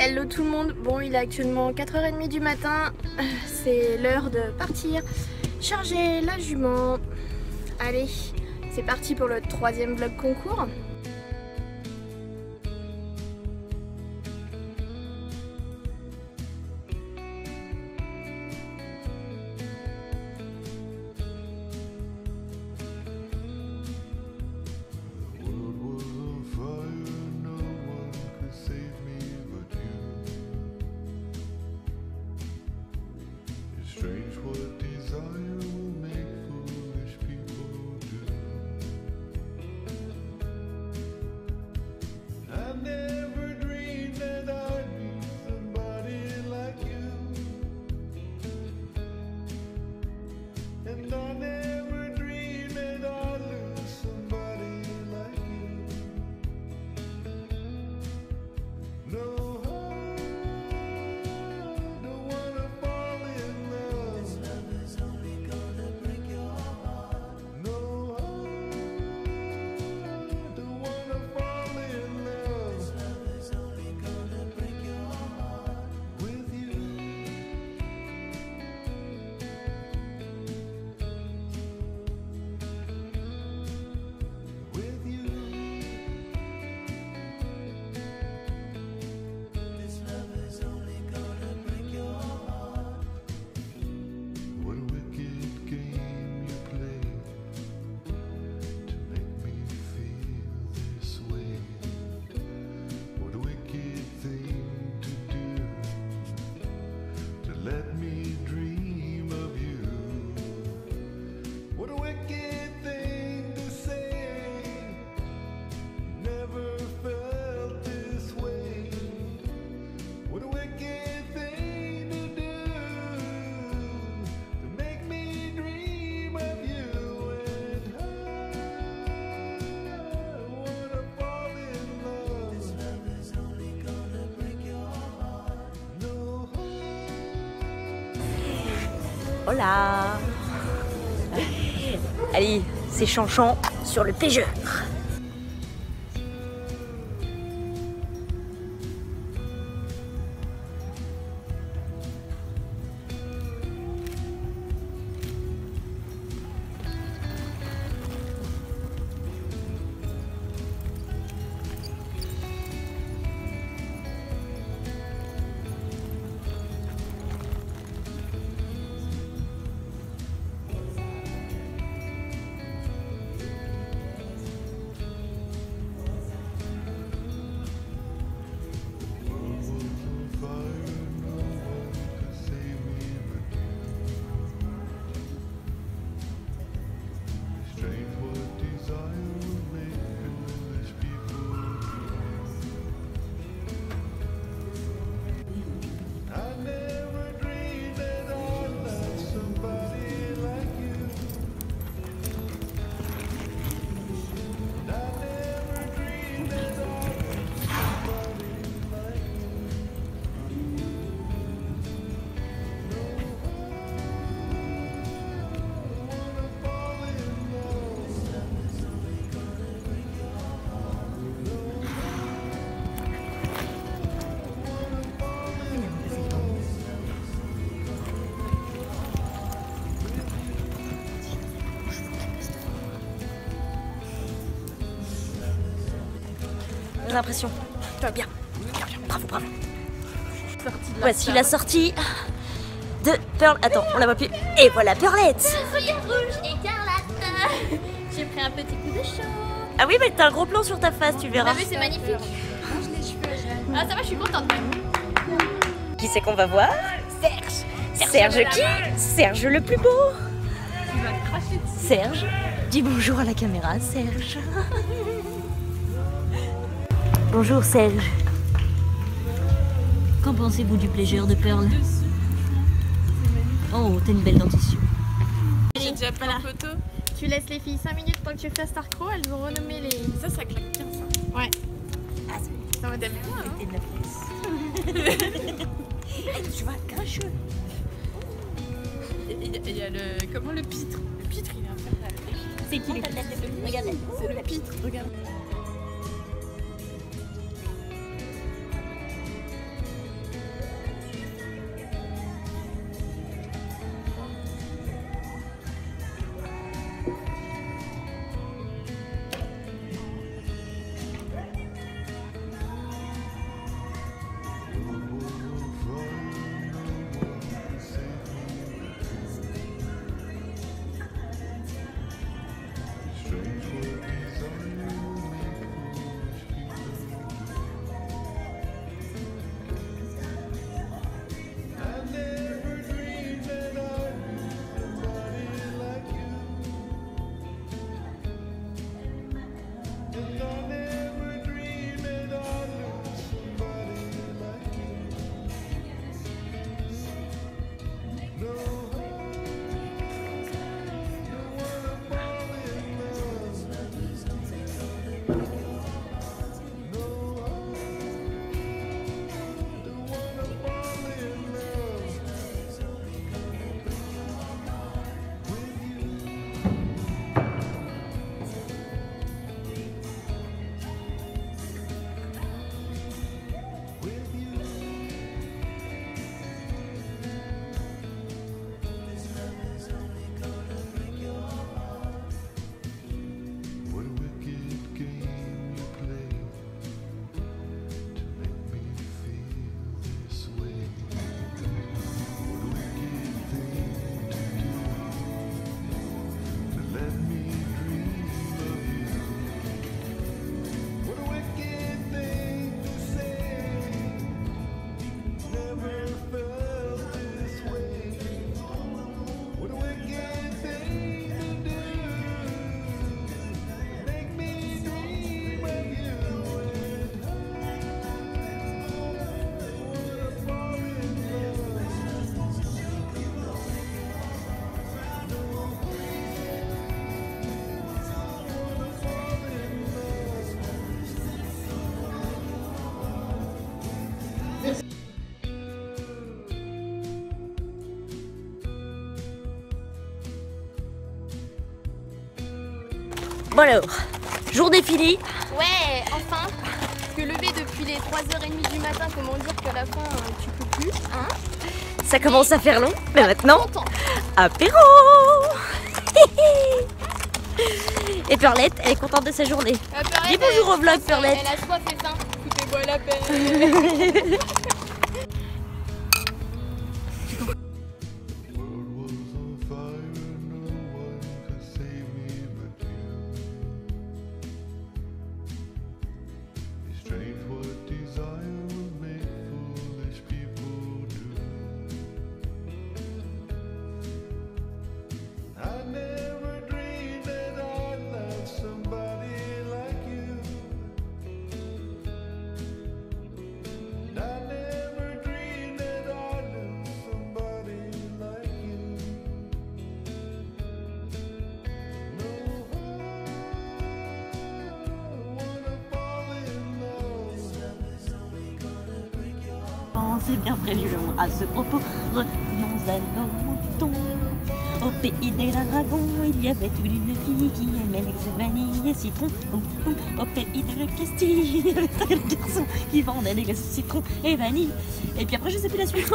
Hello tout le monde, bon il est actuellement 4h30 du matin, c'est l'heure de partir charger la jument. Allez, c'est parti pour le 3e vlog concours. Hola. Allez, c'est Chanchan sur le Pégeur. J'ai l'impression. Bien, bien, bien, bravo, bravo. Voici la sortie de Pearl. Attends, on la voit plus. Et voilà Pearlette. Sourire rouge, écarlate. J'ai pris un petit coup de chaud. Ah oui, mais t'as un gros plan sur ta face, tu verras. Ah oui, c'est magnifique. Mange les cheveux jeunes. Ah ça va, je suis contente. Qui c'est qu'on va voir? Serge. Serge qui? Serge le plus beau. Tu vas cracher dessus. Serge, dis bonjour à la caméra, Serge. Bonjour Serge. Qu'en pensez-vous du Pégeur de Pearl? Oh, t'es une belle dentition. J'ai déjà pris la photo. Tu laisses les filles 5 minutes pour que tu fasses Star Crow, elles vont renommer les... Ça claque bien ça. Ouais. Ah, ça va t'aimer quoi, hein? C'était de la pièce. Tu vois, grincheux. Il y a le... Comment le pitre? Le pitre, il est infernal. C'est qui le pitre? Regarde, c'est le pitre, regarde. Bon alors, journée finie. Ouais, enfin. Parce que lever depuis les 3h30 du matin, comment dire qu'à la fin, tu peux plus, hein? Ça commence à faire long, mais maintenant, apéro. Et Pearlette, elle est contente de sa journée. Dis bonjour au vlog, Pearlette. Elle a soif et faim. Tout est beau à la peine. C'est bien prévu à ce propos. Revenons à nos moutons. Au pays des dragons, il y avait une fille qui aimait les vanilles et citron. Au pays de la Castille, il y avait un garçon qui vendait les citrons et vanille. Et puis après, je sais plus la suite.